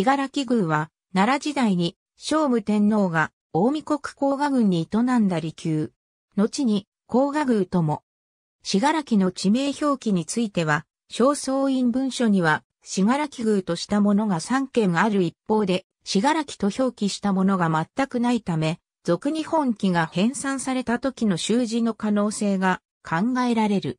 信楽宮は、奈良時代に、聖武天皇が、近江国甲賀郡に営んだ離宮。後に、甲賀宮とも。信楽の地名表記については、正倉院文書には、信楽宮としたものが3件ある一方で、信楽と表記したものが全くないため、俗に本記が編纂された時の習字の可能性が考えられる。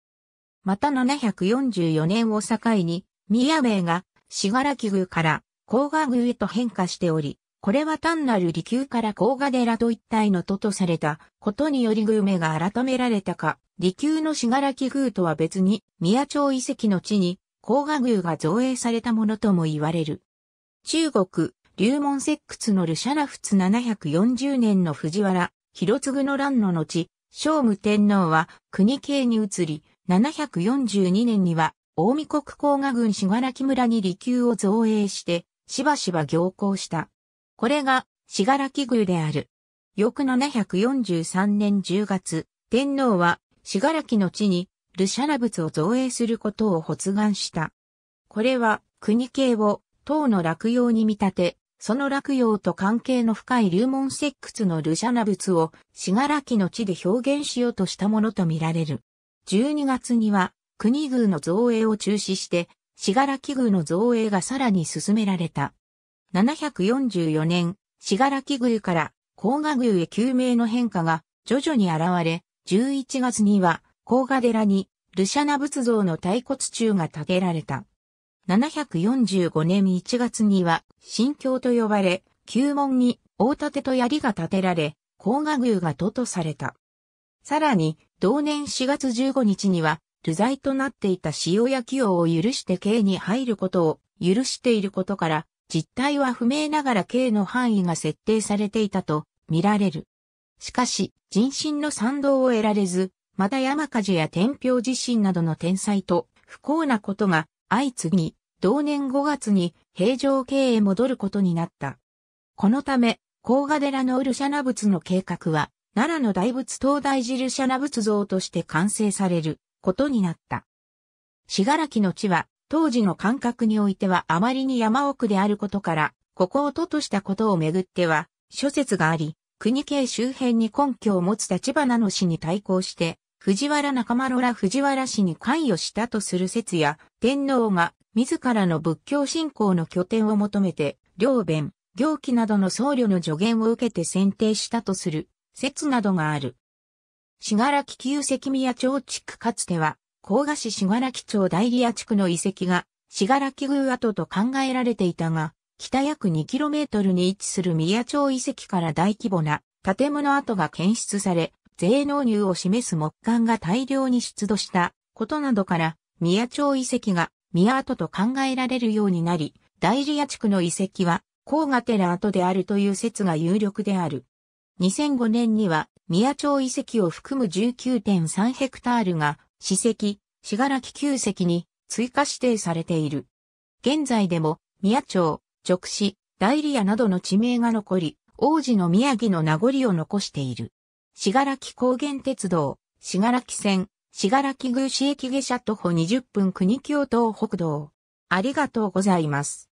また744年を境に、宮名が信楽宮から甲賀宮へと変化しており、これは単なる離宮から甲賀寺と一体の都とされたことにより宮名が改められたか、離宮の信楽宮とは別に、宮町遺跡の地に甲賀宮が造営されたものとも言われる。中国、龍門石窟のルシャラ仏740年の藤原、広次の乱の後、聖武天皇は国慶に移り、742年には、近江国甲賀郡信楽村に離宮を造営して、しばしば行幸した。これが、信楽宮である。翌743年10月、天皇は、信楽の地に、ルシャラ仏を造営することを発願した。これは、国慶を、唐の洛陽に見立て、その洛陽と関係の深い龍門石窟のルシャラ仏を信楽の地で表現しようとしたものとみられる。12月には国宮の造営を中止して、信楽宮の造営がさらに進められた。744年、信楽宮から甲賀宮へ宮名の変化が徐々に現れ、11月には甲賀寺にルシャラ仏像の大骨柱が建てられた。745年1月には、神橋と呼ばれ、宮門に大盾と槍が建てられ、甲賀宮が都とされた。さらに、同年4月15日には、流罪となっていた塩焼き王を許して刑に入ることを許していることから、実態は不明ながら刑の範囲が設定されていたと見られる。しかし、人心の賛同を得られず、また山火事や天平地震などの天災と不幸なことが相次ぎ、同年5月に平城京へ戻ることになった。このため、甲賀寺のルシャラ仏の計画は、奈良の大仏東大寺ルシャラ仏像として完成されることになった。信楽の地は、当時の感覚においてはあまりに山奥であることから、ここを都としたことをめぐっては、諸説があり、国慶周辺に根拠を持つ橘の氏に対抗して、藤原仲麻呂ら藤原氏に関与したとする説や、天皇が自らの仏教信仰の拠点を求めて、領弁、行基などの僧侶の助言を受けて選定したとする説などがある。信楽旧跡宮町地区かつては、甲賀市信楽町大里谷地区の遺跡が、信楽宮跡と考えられていたが、北約 2km に位置する宮町遺跡から大規模な建物跡が検出され、税納入を示す木簡が大量に出土したことなどから、宮町遺跡が宮跡と考えられるようになり、大里谷地区の遺跡は甲賀寺跡であるという説が有力である。2005年には宮町遺跡を含む 19.3 ヘクタールが史跡、信楽旧跡に追加指定されている。現在でも宮町、勅使、大里谷などの地名が残り、王子の宮城の名残を残している。信楽高原鉄道、信楽線、信楽宮市駅下車徒歩20分国境東北道。ありがとうございます。